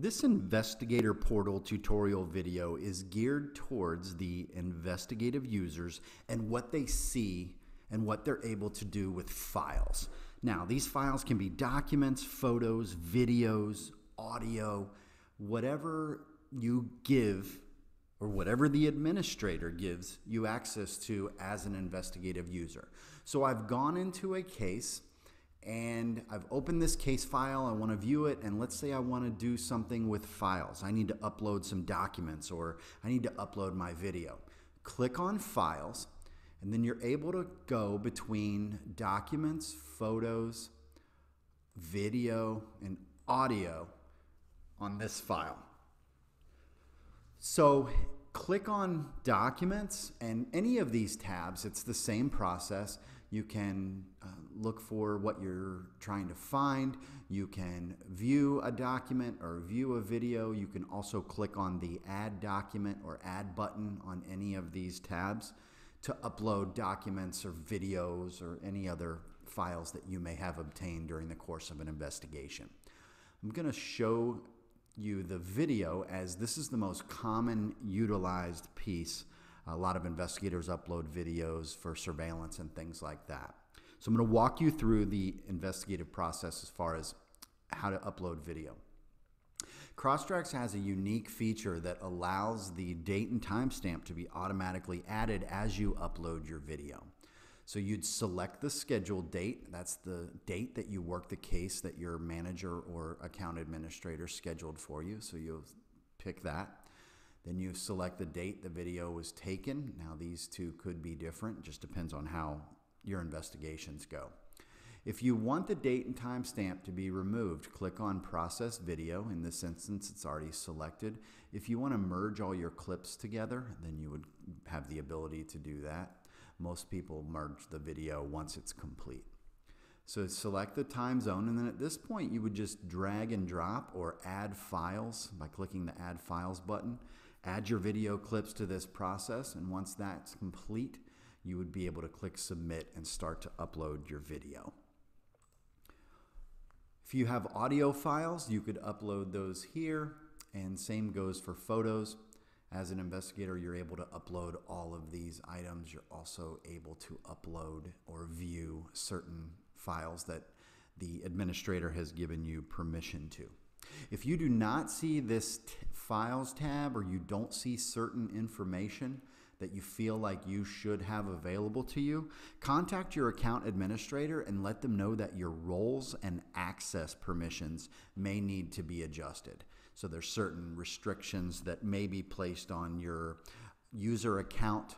This investigator portal tutorial video is geared towards the investigative users and what they see and what they're able to do with files. Now, these files can be documents, photos, videos, audio, whatever you give or whatever the administrator gives you access to as an investigative user. So I've gone into a case and I've opened this case file. I want to view it, and let's say I want to do something with files. I need to upload some documents, or I need to upload my video. Click on Files, and then you're able to go between documents, photos, video, and audio on this file. So click on Documents, and any of these tabs, it's the same process. You can look for what you're trying to find. You can view a document or view a video. You can also click on the Add Document or Add button on any of these tabs to upload documents or videos or any other files that you may have obtained during the course of an investigation. I'm going to show you the video, as this is the most common utilized piece. A lot of investigators upload videos for surveillance and things like that. So I'm going to walk you through the investigative process as far as how to upload video. CrossTrax has a unique feature that allows the date and timestamp to be automatically added as you upload your video. So you'd select the scheduled date. That's the date that you work the case that your manager or account administrator scheduled for you. So you'll pick that. Then you select the date the video was taken. Now these two could be different. It just depends on how your investigations go. If you want the date and timestamp to be removed, click on Process Video. In this instance, it's already selected. If you want to merge all your clips together, then you would have the ability to do that. Most people merge the video once it's complete. So select the time zone, and then at this point you would just drag and drop or add files by clicking the Add Files button. Add your video clips to this process, and once that's complete, you would be able to click Submit and start to upload your video. If you have audio files, you could upload those here, and same goes for photos. As an investigator, you're able to upload all of these items. You're also able to upload or view certain files that the administrator has given you permission to. If you do not see this Files tab, or you don't see certain information that you feel like you should have available to you, contact your account administrator and let them know that your roles and access permissions may need to be adjusted. So there's certain restrictions that may be placed on your user account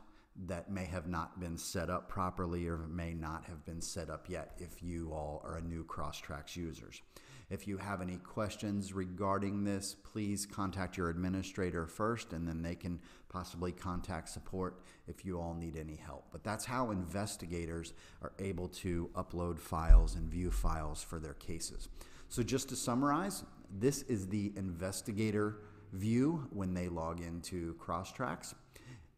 that may have not been set up properly or may not have been set up yet if you all are new CrossTrax users. If you have any questions regarding this, please contact your administrator first, and then they can possibly contact support if you all need any help. But that's how investigators are able to upload files and view files for their cases. So just to summarize, this is the investigator view when they log into CrossTrax.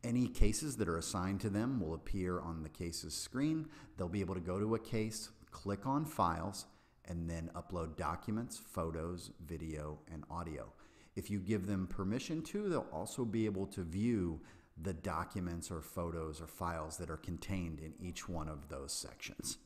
Any cases that are assigned to them will appear on the cases screen. They'll be able to go to a case, click on Files, and then upload documents, photos, video, and audio. If you give them permission to, they'll also be able to view the documents or photos or files that are contained in each one of those sections.